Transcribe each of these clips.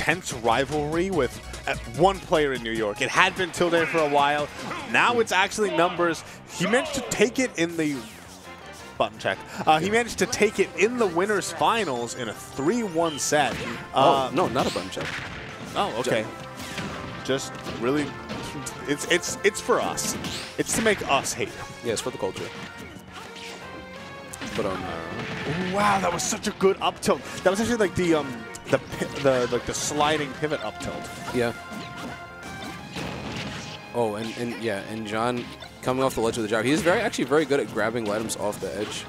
intense rivalry with one player in New York. It had been Tilday for a while. Now it's actually Numbers. He managed to take it in the button check. He managed to take it in the winners finals in a 3-1 set. Oh no, not a button check. Oh, okay. Just really, it's for us. It's to make us hate him. Yeah, it's for the culture. But wow, that was such a good up tilt. That was actually like the sliding pivot up tilt. Yeah. Oh, and yeah, and John coming off the ledge with a jab. He's actually very good at grabbing items off the edge.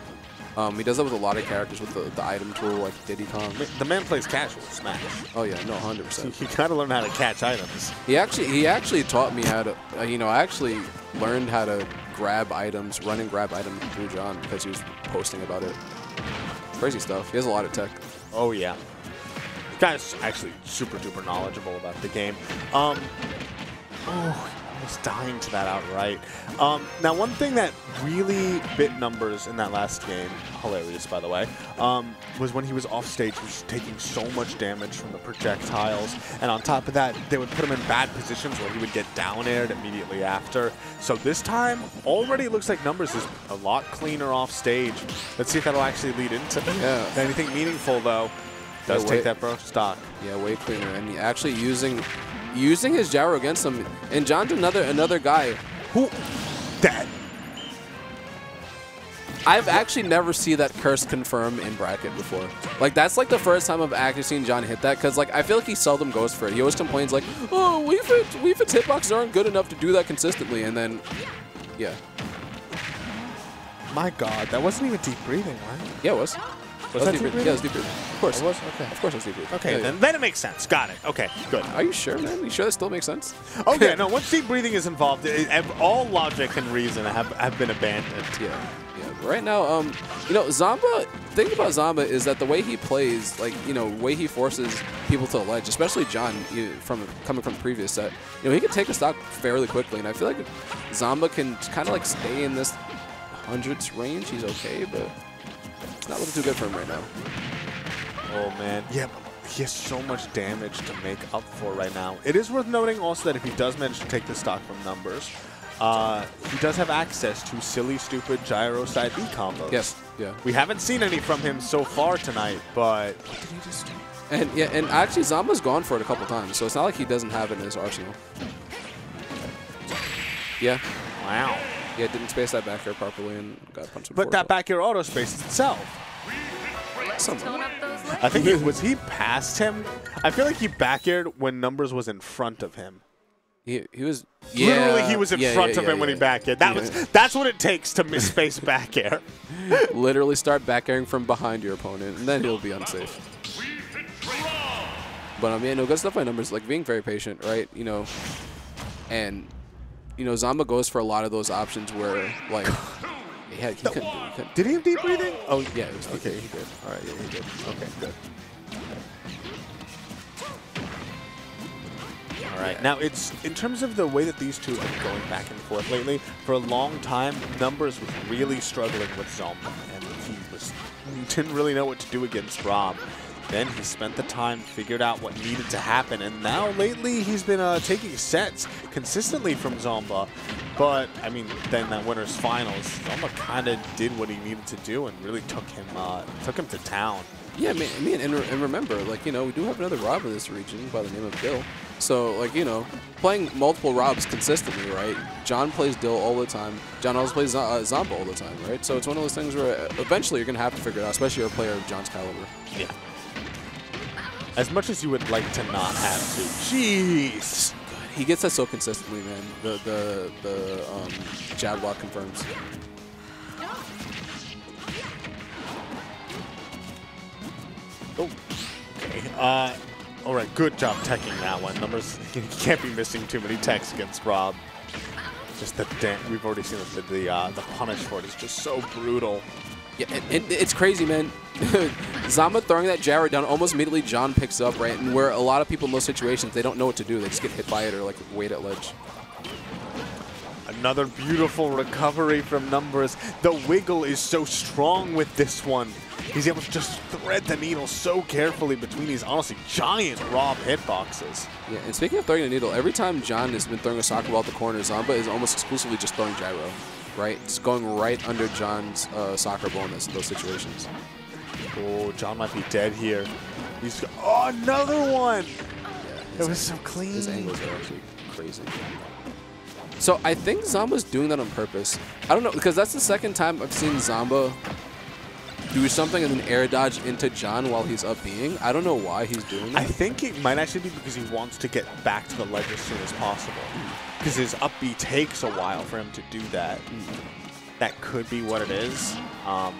He does that with a lot of characters with the item tool, like Diddy Kong. The man plays casual Smash. Oh yeah, no, 100%. You gotta learn how to catch items. He actually taught me how to. You know, I actually learned how to grab items, run and grab items through John because he was posting about it. Crazy stuff. He has a lot of tech. Oh yeah. The guy's actually super duper knowledgeable about the game. Oh, I was dying to that outright. Now, one thing that really bit Numbers in that last game, hilarious by the way, was when he was off stage, he was taking so much damage from the projectiles. And on top of that, they would put him in bad positions where he would get down aired immediately after. So this time, already it looks like Numbers is a lot cleaner off stage. Let's see if that'll actually lead into anything meaningful, though. Does take that bro stock. Yeah, way cleaner. And actually using his gyro against him, and John's another guy who that I've actually never seen that curse confirm in bracket before. Like that's like the first time I've actually seen John hit that, because like I feel like he seldom goes for it. He always complains like, oh, Wii Fit's hitboxes aren't good enough to do that consistently, and then yeah. My God, that wasn't even deep breathing, right? Yeah, it was. Was that deep breathing? Yeah, it was deep breathing. Of course. It was? Okay. Of course it was deep breathing. Okay, yeah, then it makes sense. Got it. Okay, good. Are you sure, man? You sure that still makes sense? Oh, yeah. No, once deep breathing is involved, all logic and reason have been abandoned. Yeah. Yeah. Right now, you know, Zomba, the thing about Zomba is that the way he plays, like, you know, the way he forces people to the ledge, especially John coming from the previous set, you know, he can take a stock fairly quickly, and I feel like Zomba can kind of, like, stay in this hundreds range. He's okay, but it's not looking too good for him right now. Oh, man. Yeah, he has so much damage to make up for right now. It is worth noting also that if he does manage to take the stock from Numbers, he does have access to silly, stupid gyro side B combos. Yes. Yeah. We haven't seen any from him so far tonight, but... What did he just do? And, yeah, and actually, Zamba's gone for it a couple times, so it's not like he doesn't have it in his arsenal. Yeah. Wow. Yeah, didn't space that back air properly and got punched. But that back air auto spaced itself. Someone. I think it was he past him. I feel like he back aired when Numbers was in front of him. He was literally he was in front of him when he back aired. That's what it takes to misspace back air. Literally start back airing from behind your opponent, and then he'll be unsafe. But I mean, no good stuff by Numbers, like being very patient, right? You know, and. You know, Zomba goes for a lot of those options where, like, yeah, he couldn't do it. Did he have deep breathing? Oh, yeah, it was deep breathing. He did. All right, yeah, he did. Okay, good. All right, now it's, in terms of the way that these two are going back and forth lately, for a long time, Numbers was really struggling with Zomba, and he didn't really know what to do against Rob. Then he spent the time, figured out what needed to happen, and now lately he's been taking sets consistently from Zomba. But, I mean, then that winner's finals, Zomba kind of did what he needed to do and really took him to town. Yeah, I mean, and remember, like, you know, we do have another Rob in this region by the name of Dill. So, like, you know, playing multiple Robs consistently, right? John plays Dill all the time. John also plays Zomba all the time, right? So it's one of those things where eventually you're going to have to figure it out, especially a player of John's caliber. Yeah. As much as you would like to not have to. Jeez. God, he gets that so consistently, man. The jab lock confirms. Oh. Okay. All right. Good job teching that one. Numbers can't be missing too many techs against Rob. Just the we've already seen this, the punish for it is just so brutal. Yeah, it's crazy, man. Zomba throwing that gyro down, almost immediately John picks up, right? And where a lot of people in those situations, they don't know what to do. They just get hit by it or, like, wait at ledge. Another beautiful recovery from Numbers. The wiggle is so strong with this one. He's able to just thread the needle so carefully between these, honestly, giant Rob hitboxes. Yeah, and speaking of throwing the needle, every time John has been throwing a soccer ball at the corner, Zomba is almost exclusively just throwing gyro, right? Just going right under John's soccer ball in those situations. Oh, John might be dead here. He's, oh, another one! Yeah, it was so clean. His angles are actually crazy. So I think Zomba's doing that on purpose. I don't know, because that's the second time I've seen Zomba do something and then air dodge into John while he's up being. I don't know why he's doing that. I think it might actually be because he wants to get back to the ledge as soon as possible. Because his up B takes a while for him to do that. That could be what it is.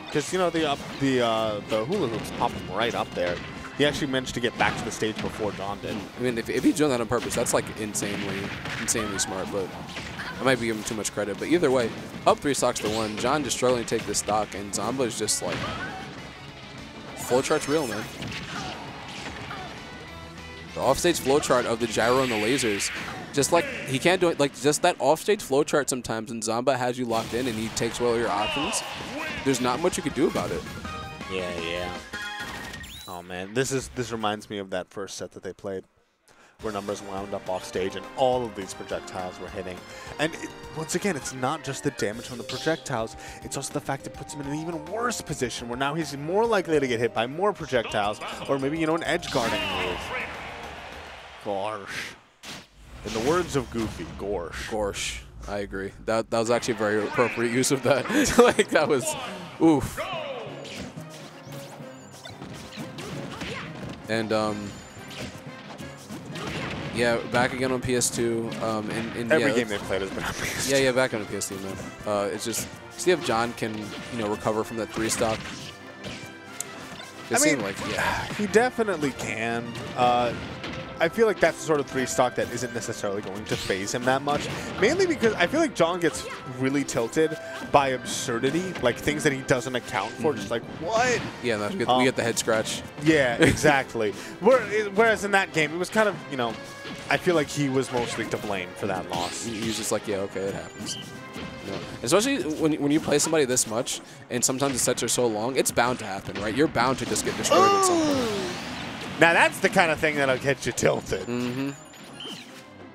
Because, you know, the hula hoops pop him right up there. He actually managed to get back to the stage before John did. I mean, if he's doing that on purpose, that's like insanely smart, but I might be giving him too much credit. But either way, up 3 stocks to 1. John just struggling to take this stock, and Zomba is just like flowchart's real, man. The offstage flowchart of the gyro and the lasers, just like he can't do it. Like just that offstage flowchart sometimes, and Zomba has you locked in, and he takes away all your options. There's not much you could do about it. Yeah, yeah. Oh man, this reminds me of that first set that they played, where Numbers wound up off stage and all of these projectiles were hitting. And once again, it's not just the damage from the projectiles; it's also the fact it puts him in an even worse position, where now he's more likely to get hit by more projectiles, or maybe an edge guarding move. Gorsh. In the words of Goofy, gorsh. Gorsh. I agree. That was actually a very appropriate use of that. Like that was, oof. And, yeah, back again on PS2. Every game they've played has been on PS2. Yeah, yeah, back on PS2, man. It's just, see if John can, you know, recover from that 3 stock. It seemed like, yeah. He definitely can. I feel like that's the sort of 3 stock that isn't necessarily going to phase him that much. Mainly because I feel like John gets really tilted by absurdity, like things that he doesn't account for. Just like, what? Yeah, that's good. We get the head scratch. Yeah, exactly. Whereas in that game, it was kind of, you know, I feel like he was mostly to blame for that loss. He was just like, yeah, okay, it happens. Yeah. Especially when you play somebody this much, and sometimes the sets are so long, it's bound to happen, right? You're bound to just get destroyed at some point. Now that's the kind of thing that'll get you tilted. Mm-hmm.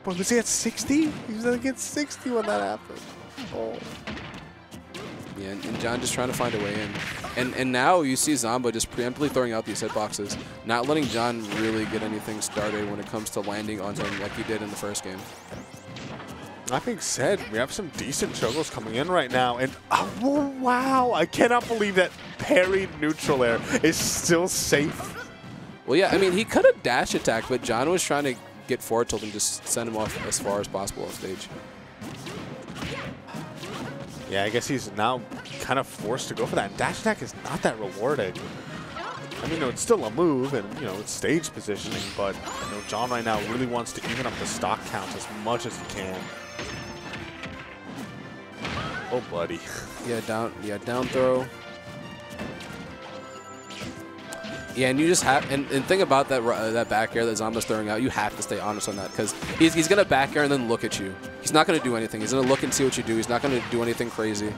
Boy, was he at 60? He was gonna get 60 when that happened. Oh. Yeah, and John just trying to find a way in. And now you see Zomba just preemptively throwing out these hitboxes, not letting John really get anything started when it comes to landing on something like he did in the first game. That being said, we have some decent juggles coming in right now, and oh, wow, I cannot believe that parried neutral air is still safe. Well, yeah, I mean, he could have dash attacked, but John was trying to get forward tilt and just send him off as far as possible off stage. Yeah, I guess he's now kind of forced to go for that. Dash attack is not that rewarding. I mean, no, it's still a move, and, you know, it's stage positioning, but, you know, John right now really wants to even up the stock count as much as he can. Oh, buddy. Yeah, down throw. Yeah, and you just have, and think about that back air that Zomba's throwing out. You have to stay honest on that, because he's going to back air and then look at you. He's not going to do anything. He's going to look and see what you do. He's not going to do anything crazy.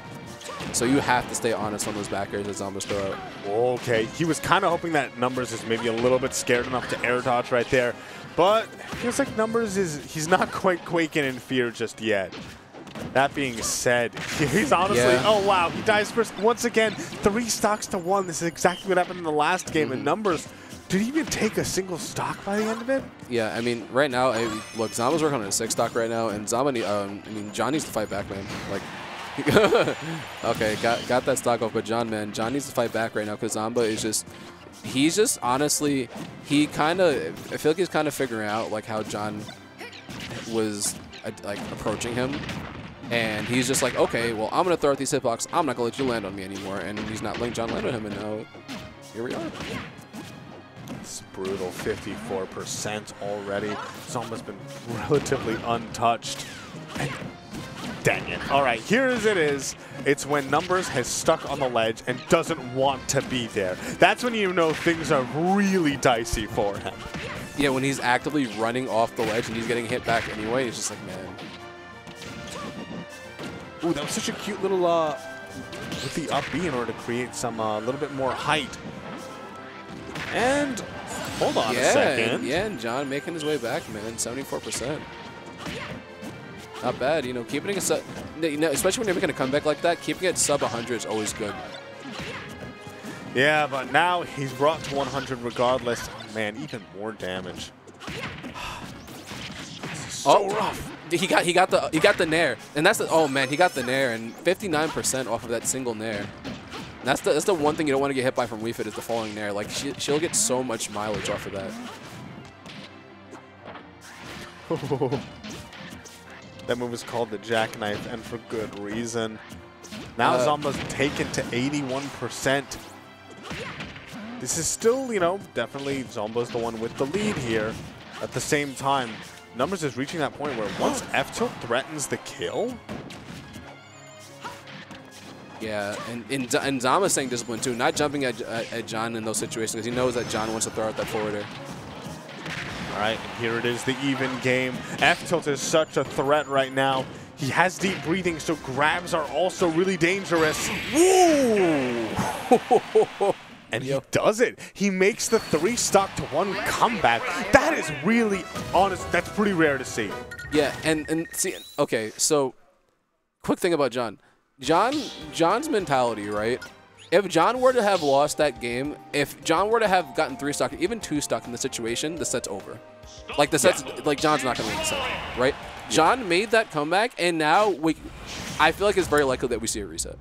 So you have to stay honest on those back airs that Zomba's throw out. Okay, he was kind of hoping that Numbers is maybe a little bit scared enough to air dodge right there. But it feels like Numbers is, he's not quite quaking in fear just yet. That being said, he's honestly, yeah. Oh wow, he dies first. Once again, 3 stocks to 1. This is exactly what happened in the last game. And Numbers, did he even take a single stock by the end of it? Yeah, I mean, right now, look, Zomba's working on a 6 stock right now, and John needs to fight back, man. Like, okay, got that stock off, but John needs to fight back right now, because Zomba is just, he's just honestly, he kind of, I feel like he's kind of figuring out like how John was like approaching him. And he's just like, okay, well, I'm going to throw out these hitbox. I'm not going to let you land on me anymore. And he's not letting John land on him. And now, here we are. It's brutal. 54% already. Zomba's been relatively untouched. And dang it. All right, here it is. It's when Numbers has stuck on the ledge and doesn't want to be there. That's when you know things are really dicey for him. Yeah, when he's actively running off the ledge and he's getting hit back anyway, it's just like, man. Ooh, that was such a cute little with the up B in order to create some little bit more height. And hold on a second. And John making his way back, man, 74%. Not bad, you know, keeping it sub, you know, especially when you're making a comeback like that, keeping it sub 100 is always good. Yeah, but now he's brought to 100 regardless. Man, even more damage. So rough. He got the nair, and that's the he got the nair, and 59% off of that single nair. And that's the one thing you don't want to get hit by from Wii Fit is the falling nair. Like she'll get so much mileage off of that. That move is called the jackknife, and for good reason. Now Zomba's taken to 81%. This is still, you know, definitely Zomba's the one with the lead here. At the same time, Numbers is reaching that point where once F tilt threatens the kill. Yeah, and Zomba's saying discipline too, not jumping at John in those situations because he knows that John wants to throw out that forwarder. All right, and here it is, the even game. F-tilt is such a threat right now. He has deep breathing, so grabs are also really dangerous. Woo! And he does it. He makes the 3-stock-to-1 comeback. That is really, honest, that's pretty rare to see. Yeah, and see, okay, so quick thing about John. John's mentality, right? If John were to have lost that game, if John were to have gotten 3-stock, even 2-stock in the situation, the set's over. Like the set's, like John's not going to win the set, right? Yeah. John made that comeback, and now I feel like it's very likely that we see a reset.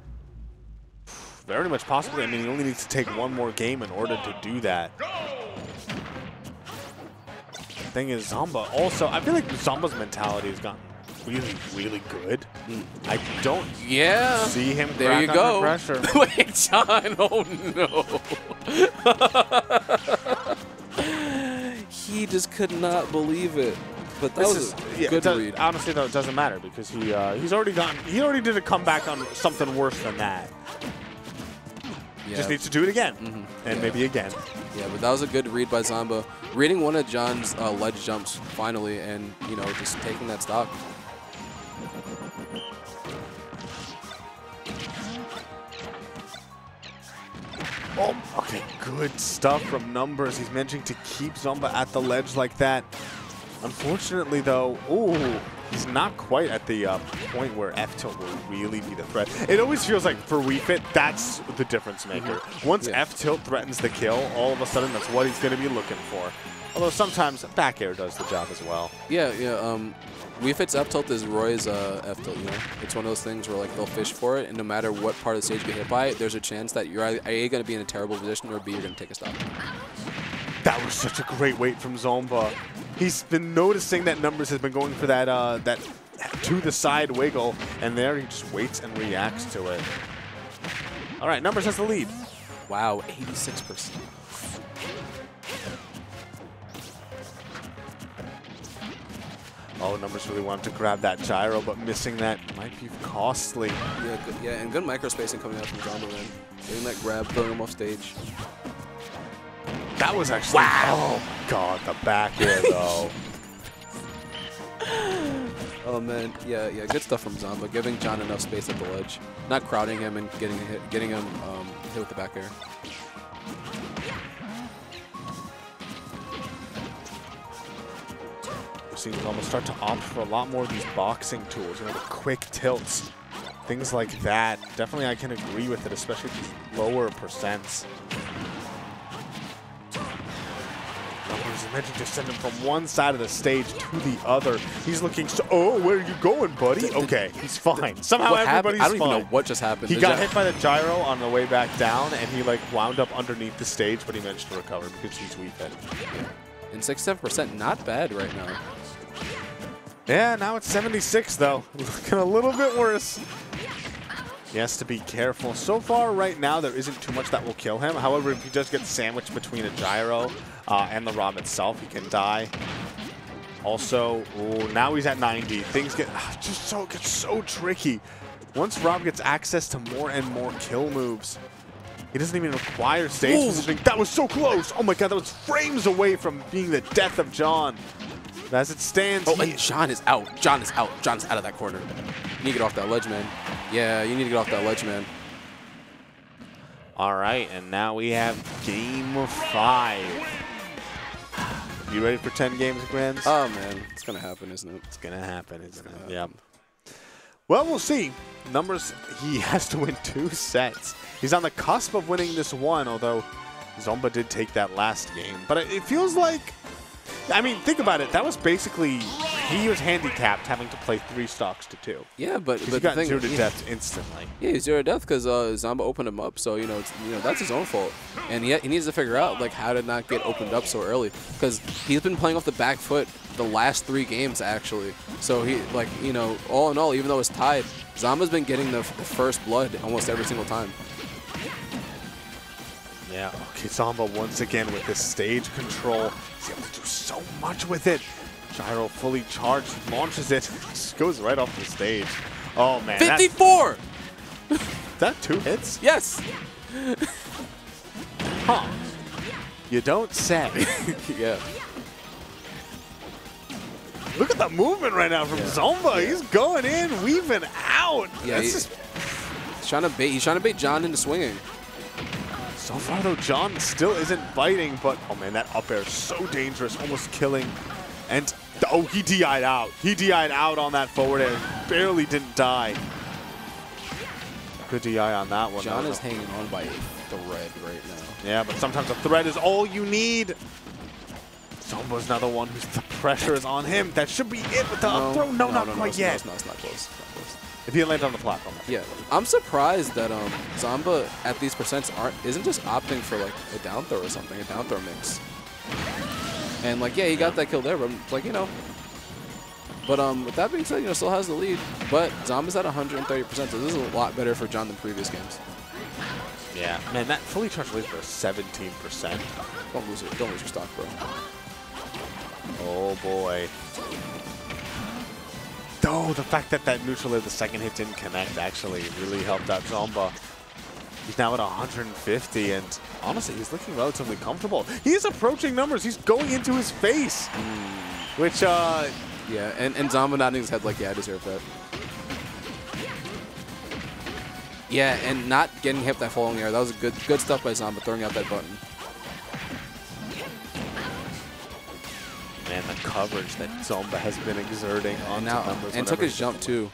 Very much possibly. I mean, he only needs to take one more game in order to do that. The thing is, Zomba also, I feel like Zomba's mentality has gotten really good. I don't see him crack there under pressure. Wait, John, oh no. He just could not believe it. But that was a good read. Honestly though, it doesn't matter because he already did a comeback on something worse than that. Yeah. Just needs to do it again. And maybe again. Yeah, but that was a good read by Zomba. Reading one of John's ledge jumps finally and, you know, just taking that stock. Oh, okay, good stuff from Numbers. He's managing to keep Zomba at the ledge like that. Unfortunately, though, he's not quite at the point where F-tilt will really be the threat. It always feels like for Wii Fit, that's the difference maker. Once F-tilt threatens the kill, all of a sudden that's what he's going to be looking for. Although sometimes back air does the job as well. Yeah, yeah. Wii Fit's up tilt is Roy's F tilt, you know? It's one of those things where like they'll fish for it, and no matter what part of the stage you get hit by it, there's a chance that you're either A, going to be in a terrible position, or B, you're going to take a stop. That was such a great wait from Zomba. He's been noticing that Numbers has been going for that, that to-the-side wiggle, and there he just waits and reacts to it. All right, Numbers has the lead. Wow, 86%. Oh, Numbers really wanted to grab that gyro, but missing that might be costly. Yeah, good, and good micro spacing coming out from Zomba, man. Getting that grab, throwing him off stage. That was actually... Wow! Oh, God, the back air, though. Oh, man. Yeah, yeah, good stuff from Zomba. Giving John enough space at the ledge. Not crowding him and getting him hit with the back air. Seems almost start to opt for a lot more of these boxing tools, you know, the quick tilts, things like that. Definitely, I can agree with it, especially these lower percents. Numbers imagine just send him from one side of the stage to the other. He's looking so. Oh, where are you going, buddy? Okay, he's fine. Somehow everybody's fine. I don't even know what just happened. He got hit by the gyro on the way back down, and he like wound up underneath the stage, but he managed to recover because he's Wii Fit. And 67%, not bad right now. Yeah, now it's 76 though. Looking a little bit worse. He has to be careful. So far right now, there isn't too much that will kill him. However, if he does get sandwiched between a gyro and the Rob itself, he can die. Also, now he's at 90. Things get just so, gets so tricky. Once Rob gets access to more and more kill moves, he doesn't even require stage positioning. That was so close. Oh my God, that was frames away from being the death of John. As it stands. Oh, and John is out. John is out. John's out of that corner. You need to get off that ledge, man. Yeah, you need to get off that ledge, man. All right, and now we have game 5. You ready for 10 games, Grams? Oh, man. It's going to happen, isn't it? It's going to happen. It's going to happen. Yeah. Well, we'll see. Numbers, he has to win 2 sets. He's on the cusp of winning this one, although Zomba did take that last game. But it feels like, I mean, think about it. That was basically, he was handicapped having to play 3 stocks to 2. Yeah, but he got zeroed to death instantly. Yeah, he was zeroed to death because Zomba opened him up. So, you know, that's his own fault. And he needs to figure out, like, how to not get opened up so early. Because he's been playing off the back foot the last 3 games, actually. So, he, like, you know, all in all, even though it's tied, Zomba's been getting the first blood almost every single time. Yeah, okay, Zomba once again with his stage control. He's able to do so much with it. Gyro fully charged, launches it, just goes right off the stage. Oh, man. 54! Is that 2 hits? Yes. Huh. You don't say. Yeah. Look at the movement right now from Zomba. Yeah. He's going in, weaving out. Yeah, he's trying to bait John into swinging. So far, though, John still isn't biting, but oh man, that up air is so dangerous, almost killing. And oh, he DI'd out. He DI'd out on that forward air. Barely didn't die. Good DI on that one. John is hanging on by a thread right now. Yeah, but sometimes a thread is all you need. Zomba's another one who's the pressure is on him. That should be it with the up throw. No, not quite yet. No, it's not close. If he lands on the platform. Yeah, I'm surprised that Zomba at these percents isn't just opting for like a down throw or something, a down throw mix. And like, yeah, he got that kill there, but like, you know. But with that being said, you know, still has the lead. But Zomba's at 130%, so this is a lot better for John than previous games. Yeah, man, that fully charged lead for 17%. Don't lose it. Don't lose your stock, bro. Oh boy. Oh, the fact that that neutral air, the second hit didn't connect actually really helped out Zomba. He's now at 150, and honestly, he's looking relatively comfortable. He is approaching numbers. He's going into his face, which, yeah, and Zomba nodding his head like, yeah, I deserve that. Yeah, and not getting hit that falling air. That was good stuff by Zomba, throwing out that button. Man, the coverage that Zomba has been exerting on Numbers. And took his jump, too.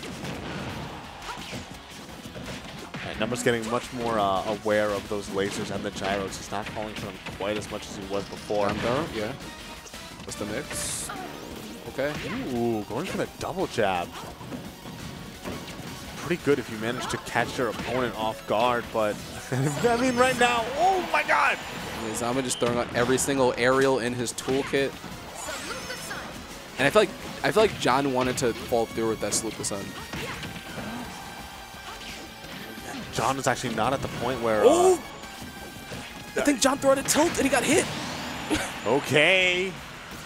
And Numbers getting much more aware of those lasers and the gyros. He's not falling for them quite as much as he was before. Yeah. What's the mix? Okay. Ooh, going for the double jab. Pretty good if you manage to catch your opponent off guard, but I mean, right now, oh my god! Yeah, Zomba just throwing out every single aerial in his toolkit. And I feel like John wanted to fall through with that Sloop of Sun. John is actually not at the point where. Oh! I think John threw out a tilt and he got hit. Okay.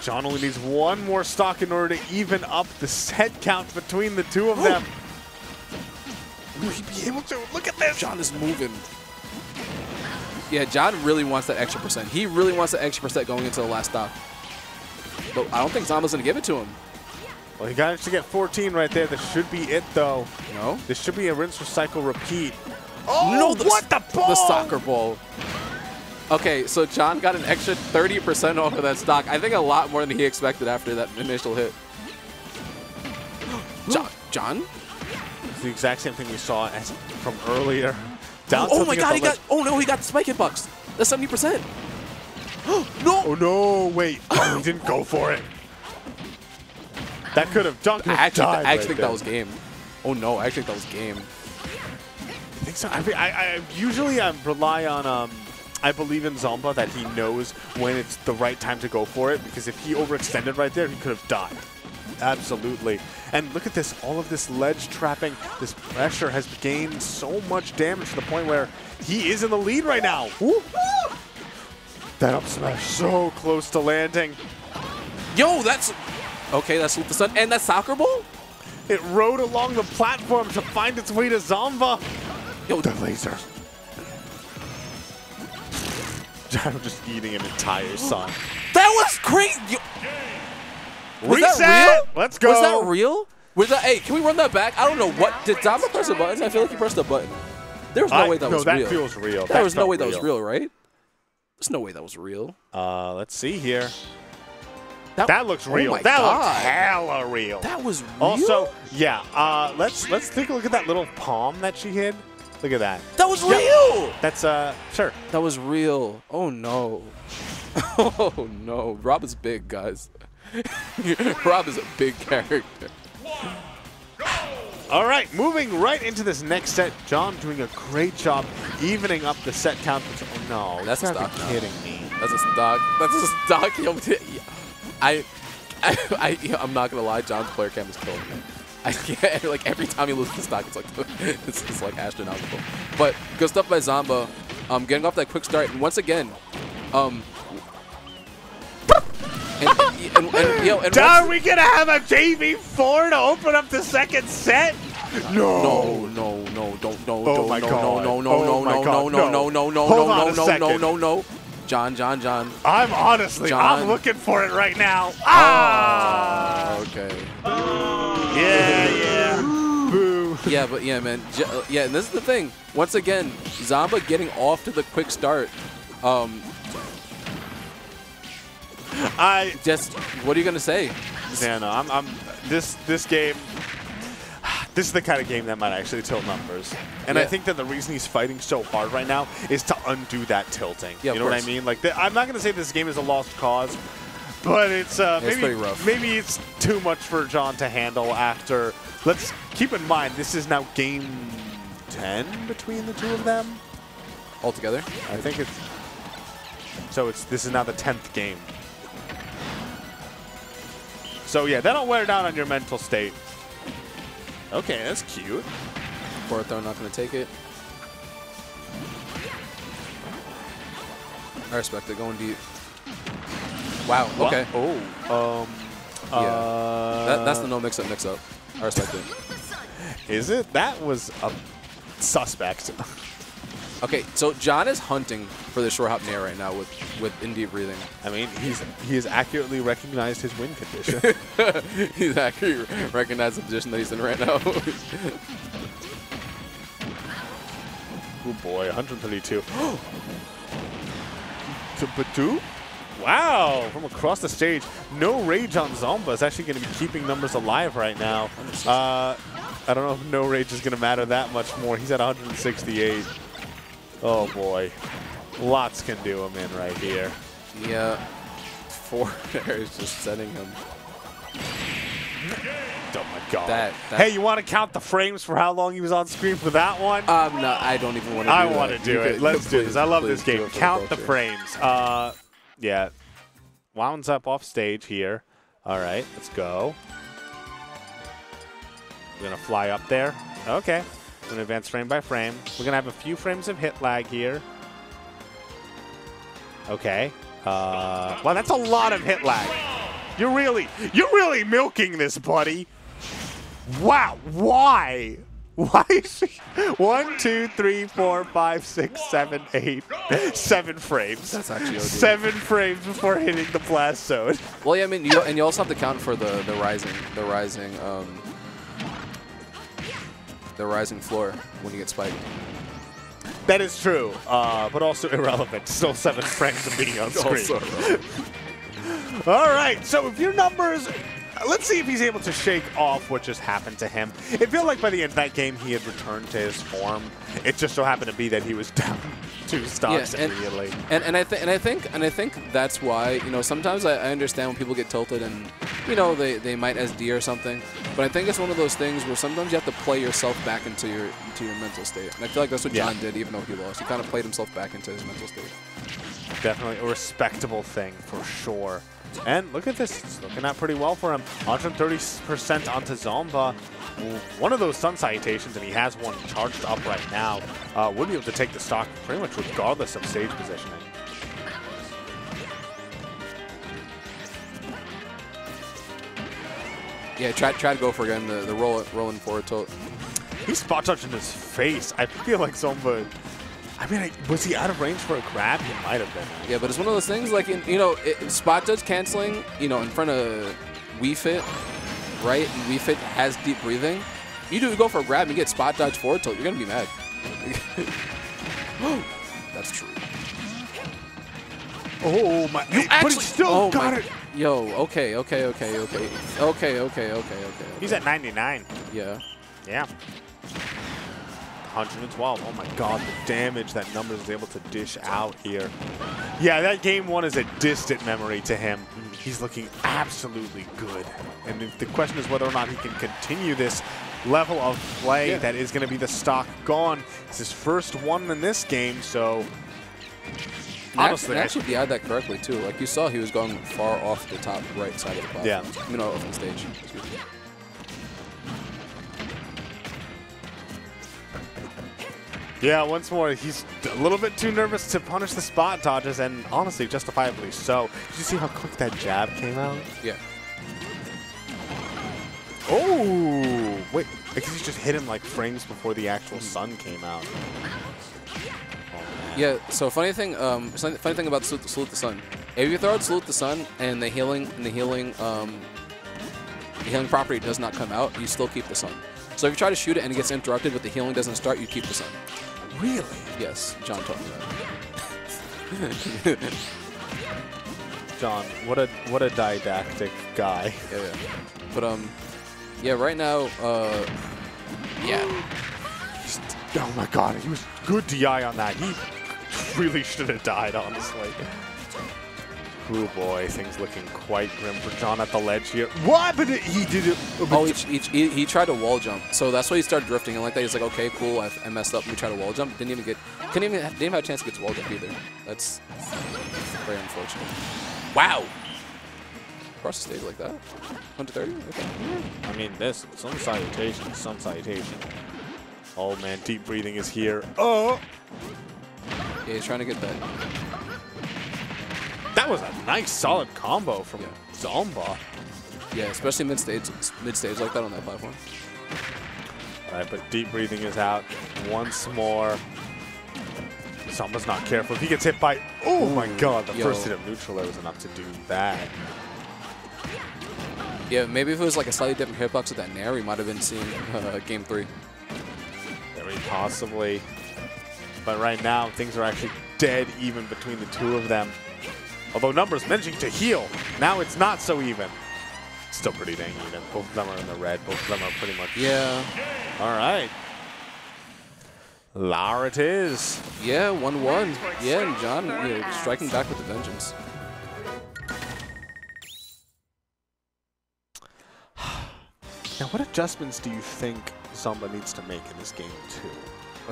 John only needs 1 more stock in order to even up the set count between the 2 of them. Will he be able to? Look at this. John is moving. Yeah, John really wants that extra percent. He really wants that extra percent going into the last stop. But I don't think Zomba's going to give it to him. Well, he got to get 14 right there. This should be it, though. No. This should be a rinse, recycle, repeat. Oh, no, what the ball? The soccer ball. Okay, so John got an extra 30% off of that stock. I think a lot more than he expected after that initial hit. John? It's the exact same thing we saw from earlier. Down oh my God, he got, oh no, he got spike hitbox. That's 70%. No! Oh no! Wait! Oh, he didn't go for it. That could have dunked. I actually think that was game. Oh no! I actually think that was game. I think so. I usually I rely on I believe in Zomba that he knows when it's the right time to go for it, because if he overextended right there, he could have died. Absolutely. And look at this. All of this ledge trapping, this pressure has gained so much damage to the point where he is in the lead right now. Woo! That up smash so close to landing. Yo, that's... Okay, that's Sloop the Sun. And that soccer ball? It rode along the platform to find its way to Zomba. Yo, the laser. I'm just eating an entire sun. That was crazy! Was that real? Let's go! Was that real? Hey, can we run that back? I don't know what... Did Zomba press a button? I feel like he pressed a button. There was no way that was real. No, that feels real. There was no way that was real, right? There's no way that was real. Let's see here. That looks real. Oh that looks hella real. That was real. Also, yeah. Let's take a look at that little palm that she hid. Look at that. That was real. That's sure. That was real. Oh no. Oh no. Rob is big, guys. Rob is a big character. All right, moving right into this next set. John doing a great job evening up the set count. Oh no, that's a stock. Kidding me. That's a stock. That's a stock. Yo, I'm not gonna lie. John's player cam is killing me. I can't, like every time he loses stock, it's like it's like astronomical. But good stuff by Zomba. Getting off that quick start, and once again, Are we gonna have a JV4 to open up the second set? No! No! John. I'm looking for it right now. Ah! Okay. Yeah. Boo. Yeah, but yeah, man. Yeah, and this is the thing. Once again, Zomba getting off to the quick start. What are you gonna say? Yeah, no, this game. This is the kind of game that might actually tilt Numbers, and I think that the reason he's fighting so hard right now is to undo that tilting. Yeah, you know what I mean? Like, I'm not gonna say this game is a lost cause, but it's maybe it's too much for John to handle. After, let's keep in mind this is now game 10 between the two of them altogether. I think it's this is now the 10th game. So yeah, that'll wear down on your mental state. Okay, that's cute. Forward throw, not gonna take it. I respect it, going deep. Wow. Okay. What? Oh. Yeah. That's the no mix-up. I respect it. Is it? That was a suspect. Okay, so John is hunting for the short hop nair right now with in-deep breathing. I mean, he has accurately recognized his win condition. He's accurately recognized the position that he's in right now. Oh boy, 132. To Batu? Wow, from across the stage. No rage on Zomba is actually going to be keeping Numbers alive right now. I don't know if no rage is going to matter that much more. He's at 168. Oh boy, lots can do him in right here. Yeah, four there is just setting him. Oh my god. Hey, you want to count the frames for how long he was on screen for that one? No, I don't even want to do that. I want to do it. Let's do this. I love this game. Count the frames. Yeah. Wounds up off stage here. All right, let's go. We're going to fly up there. Okay. An advance frame by frame. We're gonna have a few frames of hit lag here. Okay. Wow, that's a lot of hit lag. You're really milking this, buddy. Wow. Why? Why is she 1, 2, 3, 4, 5, 6, 7, 8, 7 frames. That's actually OD. 7 frames before hitting the blast zone. Well, yeah, I mean, you also have to count for the rising floor when you get spiked. That is true, but also irrelevant. Still 7 frames of being on screen. All right, so if your Numbers, let's see if he's able to shake off what just happened to him. It felt like by the end of that game, he had returned to his form. It just so happened to be that he was down 2 stocks immediately. And I think that's why, you know, sometimes I understand when people get tilted and, you know, they might SD or something. But I think it's one of those things where sometimes you have to play yourself back into your mental state. And I feel like that's what John did, even though he lost. He kind of played himself back into his mental state. Definitely a respectable thing for sure. And look at this. It's looking out pretty well for him. 130% onto Zomba. One of those sun salutations, and he has one charged up right now. Would be able to take the stock pretty much regardless of stage positioning. Yeah, try to go for again the rolling forward tilt. He spot touched in his face. I feel like Zomba. I mean, was he out of range for a grab? He might have been. Yeah, but it's one of those things, like, you know, spot touch canceling, you know, in front of Wii Fit, right? And Wii Fit has deep breathing. You go for a grab and you get spot dodge forward tilt, you're going to be mad. That's true. Oh my! You actually still got it. Yo. Okay. He's at 99. Yeah. Yeah. 112. Oh my God! The damage that Numbers is able to dish out here. Yeah, that game one is a distant memory to him. He's looking absolutely good, and the question is whether or not he can continue this level of play. Yeah. That is going to be the stock gone. It's his first one in this game, so. Honestly, and actually, if you add that correctly, too, like you saw, he was going far off the top right side of the platform. Yeah. You know, off the stage. Yeah, once more, he's a little bit too nervous to punish the spot dodges, and honestly, justifiably so. Did you see how quick that jab came out? Yeah. Oh! Wait, because he just hit him like frames before the actual sun came out. Yeah, so funny thing about Salute the Sun. If you throw out Salute the Sun and the healing property does not come out, you still keep the sun. So if you try to shoot it and it gets interrupted but the healing doesn't start, you keep the sun. Really? Yes, John taught me that. John, what a didactic guy. Yeah, yeah. But yeah, right now, yeah. Oh my God, he was good DI on that. He really should have died, honestly. Oh boy, things looking quite grim for John at the ledge here. What? But he did it. Oh, he tried to wall jump, so that's why he started drifting. And like that, he's like, okay, cool, I messed up. Let me try to wall jump. Didn't even have a chance to get to wall jump either. That's very unfortunate. Wow. Across the stage like that. 130. Okay. I mean, this some salutation. Oh man, deep breathing is here. Oh! Yeah, he's trying to get that. That was a nice, solid combo from Zomba. Yeah, especially mid-stage like that on that platform. All right, but deep breathing is out once more. Zomba's not careful. If he gets hit by, oh my God, the first hit of neutral air was enough to do that. Yeah, maybe if it was like a slightly different hitbox with that nair, we might have been seeing game three. Possibly, but right now things are actually dead even between the two of them. Although Numbers managing to heal, now it's not so even. Still pretty dang even. Both of them are in the red. Both of them are pretty much. Yeah. All right. Lar it is. Yeah, 1-1. Yeah, and John striking back with a vengeance. Now, what adjustments do you think Zomba needs to make in this game 2?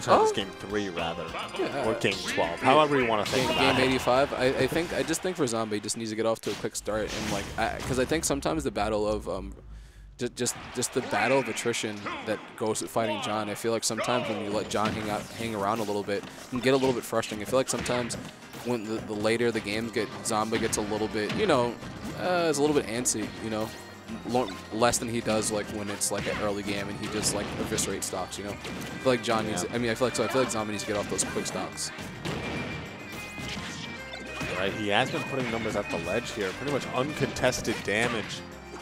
This game 3 rather, or game 12, however you want to think about it. Game 85. I just think for Zomba, he just needs to get off to a quick start, and like, because I think sometimes the battle of just the battle of attrition that goes with fighting John. I feel like sometimes when you let John hang around a little bit, it can get a little bit frustrating. I feel like sometimes when the later the games get, Zomba gets a little bit, you know, is a little bit antsy, you know. Less than he does like when it's like an early game and he just like eviscerates stocks, you know. I feel like John needs. I feel like Zomba needs to get off those quick stocks. All right, he has been putting Numbers at the ledge here. Pretty much uncontested damage.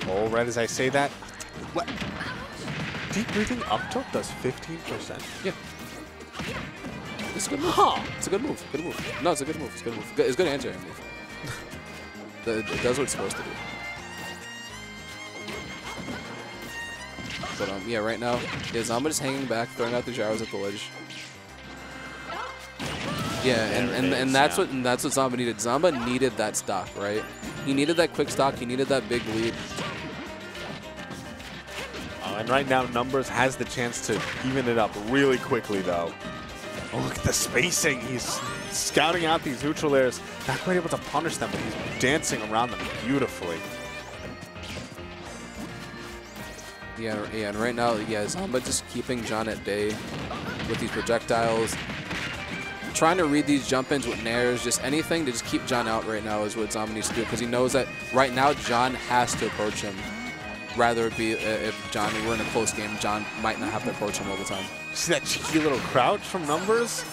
All right, as I say that, what? Deep breathing up tilt does 15%. Yeah. It's a good move. Huh. It's a good move. Good move. No, it's a good move. It's a good move. It's a good anti-air move. It does what it's supposed to do. But yeah, right now, Zomba just hanging back, throwing out the gyros at the ledge. Yeah, and that's what Zomba needed. Zomba needed that stock, right? He needed that quick stock. He needed that big lead. And right now, Numbers has the chance to even it up really quickly, though. Oh, look at the spacing. He's scouting out these neutral airs. Not quite able to punish them, but he's dancing around them beautifully. Yeah, and right now, Zomba just keeping John at bay with these projectiles. Trying to read these jump-ins with nairs, just anything to just keep John out right now is what Zomba needs to do, because he knows that right now John has to approach him. Rather it be if John were in a close game, John might not have to approach him all the time. See that cheeky little crouch from Numbers?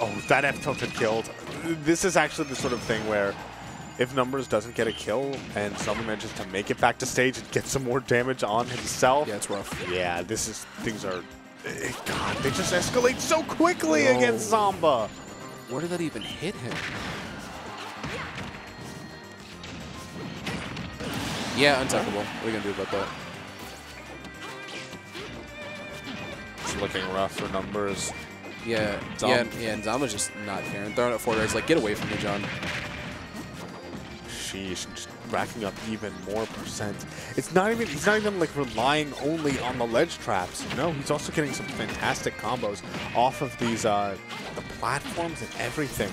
Oh, that F tilt had killed. This is actually the sort of thing where if Numbers doesn't get a kill and someone manages to make it back to stage and get some more damage on himself. Yeah, it's rough. Yeah, this is, things are God, they just escalate so quickly against Zomba. Where did that even hit him? Yeah, untuckable. What are you going to do about that? It's looking rough for Numbers. Yeah, and Zomba's just not caring. Throwing it forward. It's like, get away from me, John. Sheesh, just racking up even more percent. It's not even, he's not even like relying only on the ledge traps. No, he's also getting some fantastic combos off of these, the platforms and everything.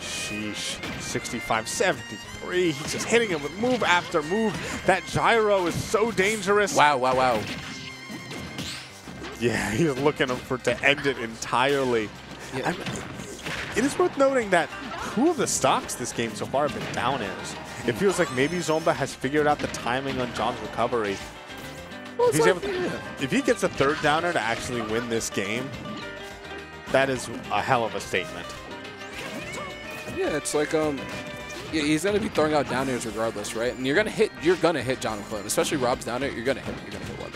Sheesh, 65, 73. He's just hitting him with move after move. That gyro is so dangerous. Wow, wow, wow. Yeah, he's looking for to end it entirely. Yeah. It is worth noting that two of the stocks this game so far have been down airs. It feels like maybe Zomba has figured out the timing on John's recovery. Well, he's able to, if he gets a third downer to actually win this game, that is a hell of a statement. Yeah, it's like he's gonna be throwing out down airs regardless, right? And you're gonna hit John and Clint, especially Rob's down air. You're gonna hit one. Right?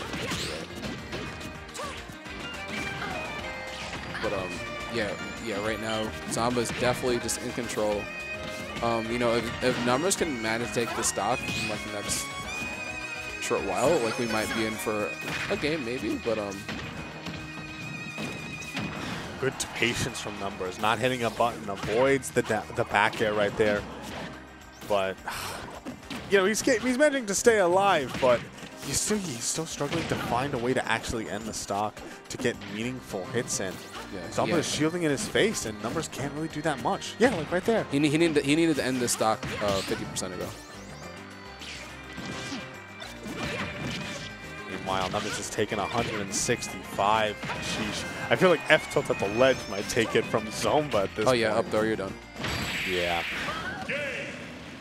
But yeah, right now Zomba's definitely just in control. You know, if Numbers can manage to take the stock in like the next short while, like we might be in for a game maybe, but good patience from Numbers, not hitting a button, avoids the back air right there. But you know, he's managing to stay alive, but he's still struggling to find a way to actually end the stock to get meaningful hits in. Yeah, Zomba is shielding in his face, and Numbers can't really do that much. Yeah, like right there. He needed to end the stock 50% ago. Meanwhile, Numbers is taking 165. Sheesh. I feel like F tilt at the ledge might take it from Zomba at this point. Oh yeah, up there, you're done. Yeah.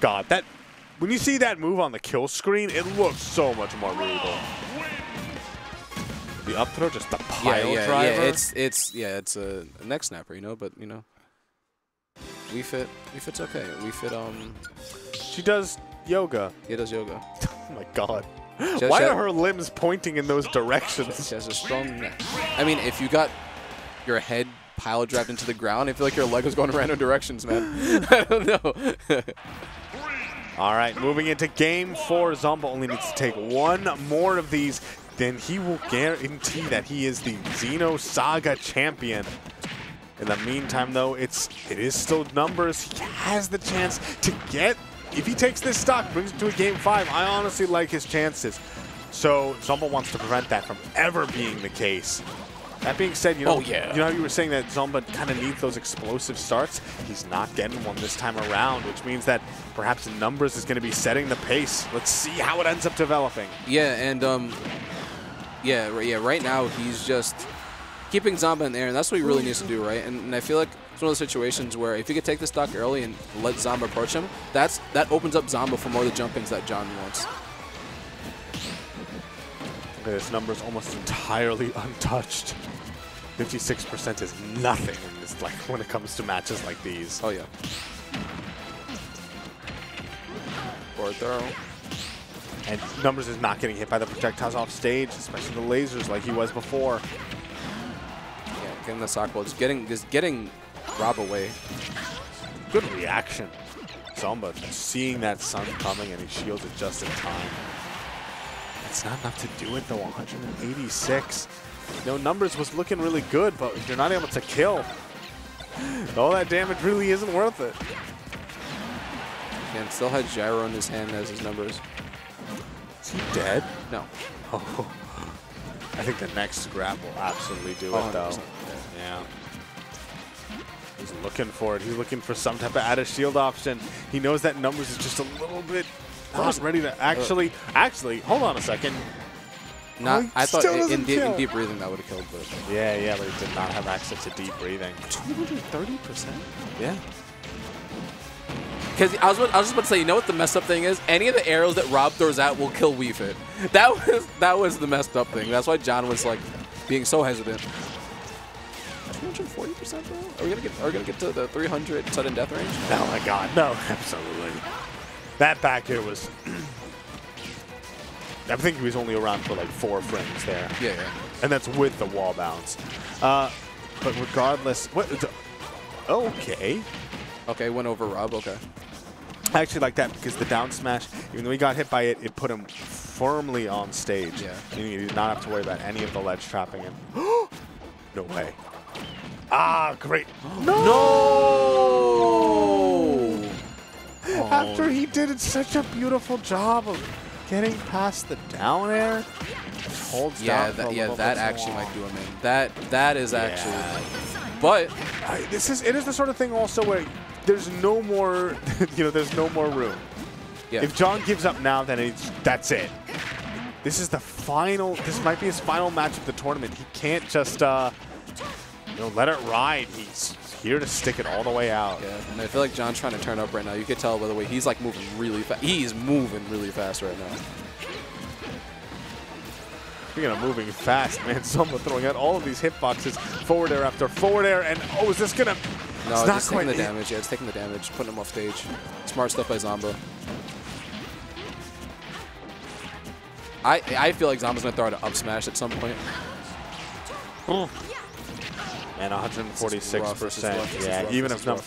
God, that... When you see that move on the kill screen, it looks so much more brutal. The up throw, just the pile driver. Yeah, it's a neck snapper, you know. But you know, Wii Fit's okay. Wii Fit, she does yoga. Yeah, does yoga. Oh my God, why are her limbs pointing in those directions? She has a strong neck. I mean, if you got your head pile driven into the ground, I feel like your leg was going in random directions, man. I don't know. All right, moving into game four. Zomba only needs to take one more of these, then he will guarantee that he is the Xenosaga champion. In the meantime, though, it is still Numbers. He has the chance to get, if he takes this stock, brings it to a game five. I honestly like his chances. So Zomba wants to prevent that from ever being the case. That being said, you know, you know how you were saying that Zomba kind of needs those explosive starts? He's not getting one this time around, which means that perhaps Numbers is going to be setting the pace. Let's see how it ends up developing. Yeah, and right now he's just keeping Zomba in there, and that's what he really needs to do, right? And I feel like it's one of those situations where if you could take the stock early and let Zomba approach him, that opens up Zomba for more of the jumpings that John wants. Okay, this number is almost entirely untouched. 56% is nothing in this, like, when it comes to matches like these. Oh, yeah. Forward throw. And Numbers is not getting hit by the projectiles off stage, especially the lasers like he was before. Yeah, getting the sock ball, just getting Rob away. Good reaction. Zomba seeing that sun coming, and he shields it just in time. It's not enough to do it, though. 186. You know, Numbers was looking really good, but you're not able to kill. All that damage really isn't worth it. And still had gyro in his hand as his Numbers. Is he dead? No. Oh. I think the next grab will absolutely do it, though. Yeah. He's looking for it. He's looking for some type of added shield option. He knows that Numbers is just a little bit... I was ready to actually, hold on a second. Not, I thought in deep breathing that would have killed, but yeah, but he did not have access to deep breathing. 230%? Yeah. Because I was just about to say, you know what the messed up thing is? Any of the arrows that Rob throws out will kill Wii Fit. That was the messed up thing. That's why John was like being so hesitant. 240% though? Are we gonna get to the 300 sudden death range? Oh my God, no, absolutely. That back here was I think he was only around for like 4 frames there. Yeah, yeah. And that's with the wall bounce. But regardless, what? Okay. Okay, went over Rob. Okay. I actually like that because the down smash, even though he got hit by it, it put him firmly on stage. Yeah. And you did not have to worry about any of the ledge trapping him. No way. Ah, great. No! No! Oh. After he did such a beautiful job of getting past the down air, holds down. That actually might do him in. That is actually. Yeah. But it is the sort of thing also where there's no more, there's no more room. Yeah. If John gives up now, then that's it. This is the final. This might be his final match of the tournament. He can't just let it ride. He's here to stick it all the way out. Yeah, and I feel like John's trying to turn up right now. You could tell by the way he's like moving really fast. He's moving really fast right now. Speaking of moving fast, man, Zomba throwing out all of these hitboxes. Forward air after forward air, and oh, is this gonna? No, it's not taking the damage. Yeah, it's taking the damage, putting him off stage. Smart stuff by Zomba. I feel like Zomba's gonna throw out an up smash at some point. Oh. And 146%. Yeah, even if not.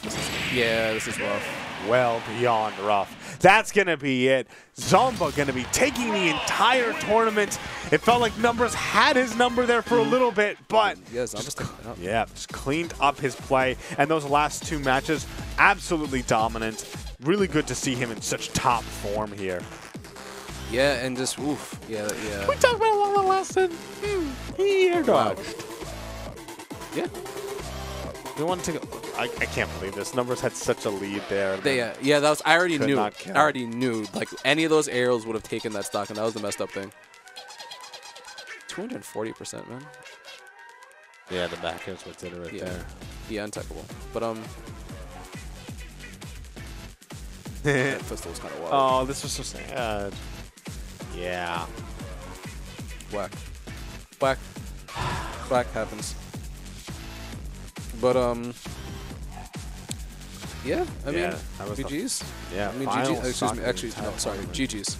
Yeah, this is rough. Well beyond rough. That's gonna be it. Zomba gonna be taking the entire tournament. It felt like Numbers had his number there for a little bit, but yeah, just cleaned up his play. And those last 2 matches, absolutely dominant. Really good to see him in such top form here. Yeah, and just oof. Yeah, yeah. We talked about one lesson. Here goes. Yeah. We want to take a, I can't believe this. Numbers had such a lead there. I already knew. I already knew. Like, any of those aerials would have taken that stock, and that was the messed up thing. 240%, man. Yeah, the back air's what did it right there. Yeah, untackable. But, that pistol was kind of wild. Oh, this was so sad. Yeah. Whack. Whack. Whack happens. But, yeah, I mean, GG's. Yeah, I mean, GG's. Excuse me, actually, no, sorry, GG's.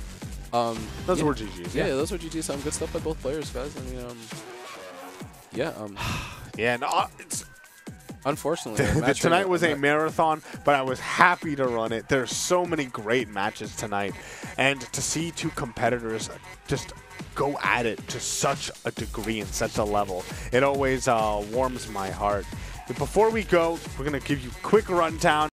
Those were GG's. Yeah, those were GG's. Good stuff by both players, guys. I mean, yeah, no, it's. Unfortunately, tonight was a marathon, but I was happy to run it. There's so many great matches tonight, and to see 2 competitors just go at it to such a degree and such a level, it always warms my heart. But before we go, we're going to give you a quick rundown.